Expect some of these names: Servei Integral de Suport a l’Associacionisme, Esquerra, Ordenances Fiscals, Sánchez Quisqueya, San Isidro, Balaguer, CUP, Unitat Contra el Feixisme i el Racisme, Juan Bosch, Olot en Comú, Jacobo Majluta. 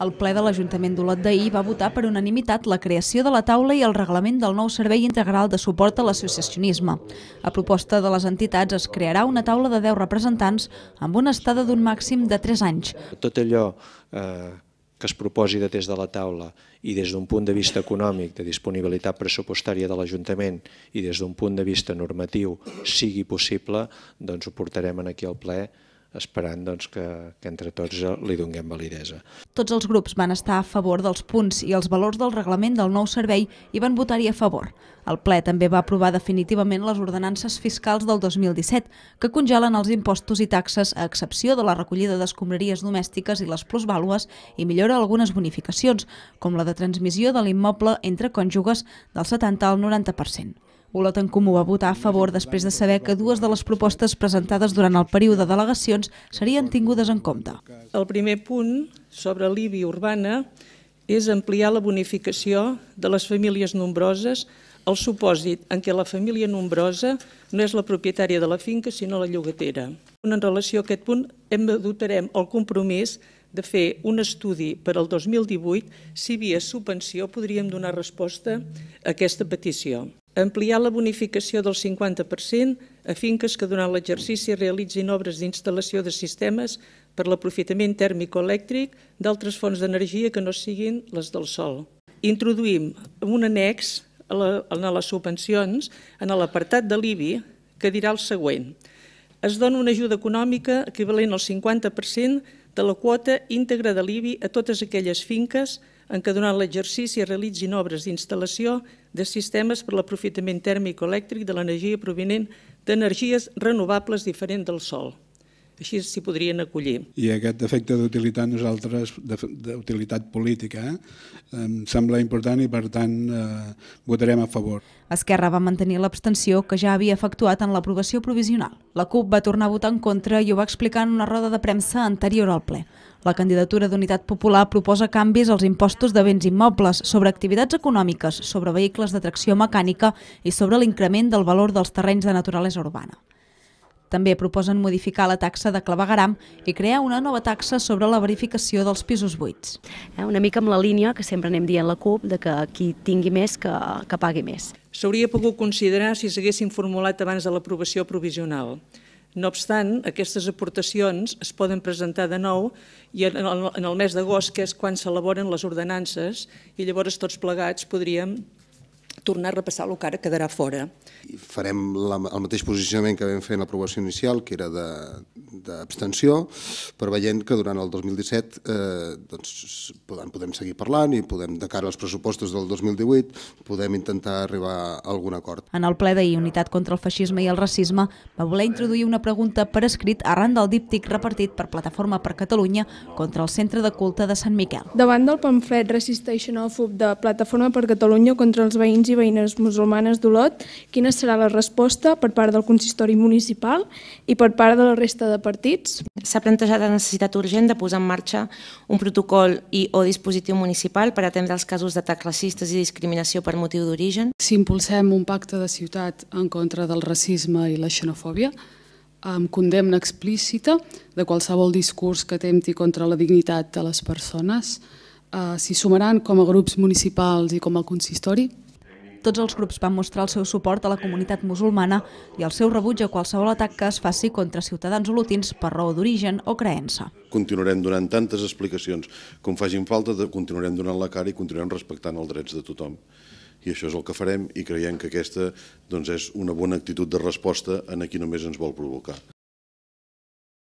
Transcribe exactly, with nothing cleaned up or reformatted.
El ple de l'Ajuntament d'Olot d'ahir va votar per unanimitat la creació de la taula i el reglament del nou Servei Integral de Suport a l'Associacionisme. A proposta de les entitats es crearà una taula de deu representants amb una estada d'un màxim de tres anys. Tot allò eh, que es proposi de des de la taula i des d'un punt de vista econòmic, de disponibilitat pressupostària de l'Ajuntament i des d'un punt de vista normatiu sigui possible, doncs ho portarem aquí al ple esperant doncs, que, que entre tots li donem validesa. Tots els grups van estar a favor dels punts i els valors del reglament del nou servei i van votar-hi a favor. El ple també va aprovar definitivament les ordenances fiscals del dos mil disset, que congelen els impostos i taxes a excepció de la recollida d'escombraries domèstiques i les plusvàlues i millora algunes bonificacions, com la de transmissió de l'immoble entre cònjuges del setanta al noranta per cent. Olot en Comú va votar a favor després de saber que dues de les propostes presentades durant el període d'al·legacions serien tingudes en compte. El primer punt sobre l'I B I urbana és ampliar la bonificació de les famílies nombroses al supòsit en què la família nombrosa no és la propietària de la finca sinó la llogatera. En relació a aquest punt dotarem el compromís de fer un estudi per al dos mil divuit si via subvenció podríem donar resposta a aquesta petició. Ampliar la bonificació del cinquanta per cent a finques que durant l'exercici realitzin obres d'instal·lació de sistemes per l'aprofitament tèrmico-elèctric d'altres fonts d'energia que no siguin les del sol. Introduïm un annex a les subvencions en l'apartat de l'I B I que dirà el següent. Es dona una ajuda econòmica equivalent al cinquanta per cent de la quota íntegra de l'I B I a totes aquelles finques en què durant l'exercici realitzin obres d'instal·lació de sistemes per l'aprofitament tèrmico-elèctric de l'energia provinent d'energies renovables diferent del sol. Així s'hi podrien acollir. I aquest efecte d'utilitat nosaltres, d'utilitat política, eh, em sembla important i per tant eh, votarem a favor. Esquerra va mantenir l'abstenció que ja havia efectuat en l'aprovació provisional. La C U P va tornar a votar en contra i ho va explicar en una roda de premsa anterior al ple. La candidatura d'Unitat Popular proposa canvis als impostos de béns immobles, sobre activitats econòmiques, sobre vehicles de tracció mecànica i sobre l'increment del valor dels terrenys de naturalesa urbana. També proposen modificar la taxa de clavegueram i crear una nova taxa sobre la verificació dels pisos buits. Una mica amb la línia que sempre anem dient la C U P de que qui tingui més que, que pagui més. S'hauria pogut considerar si s'haguessin formulat abans de l'aprovació provisional. No obstant, aquestes aportacions es poden presentar de nou i en el, en el mes d'agost, que és quan s'elaboren les ordenances, i llavors tots plegats podríem tornar a repassar el que ara quedarà fora. Farem la, el mateix posicionament que vam fer en l'aprovació inicial, que era d'abstenció, però veient que durant el dos mil disset eh, doncs, podem, podem seguir parlant i podem, de cara als pressupostos del dos mil divuit, podem intentar arribar a algun acord. En el ple d'ahir, Unitat Contra el Feixisme i el Racisme va voler introduir una pregunta per escrit arran del díptic repartit per Plataforma per Catalunya contra el Centre de Culte de Sant Miquel. Davant del pamflet racista i xenòfob de Plataforma per Catalunya contra els veïns i veïnes musulmanes d'Olot, quina serà la resposta per part del consistori municipal i per part de la resta de partits? S'ha plantejat la necessitat urgent de posar en marxa un protocol i o dispositiu municipal per atendre els casos d'atacs racistes i discriminació per motiu d'origen. Si impulsem un pacte de ciutat en contra del racisme i la xenofòbia, amb condemna explícita de qualsevol discurs que atempti contra la dignitat de les persones, eh, s'hi sumaran com a grups municipals i com a consistori. Tots els grups van mostrar el seu suport a la comunitat musulmana i el seu rebuig a qualsevol atac que es faci contra ciutadans olotins per raó d'origen o creença. Continuarem donant tantes explicacions com facin falta, continuarem donant la cara i continuarem respectant els drets de tothom. I això és el que farem i creiem que aquesta doncs, és una bona actitud de resposta en qui només ens vol provocar.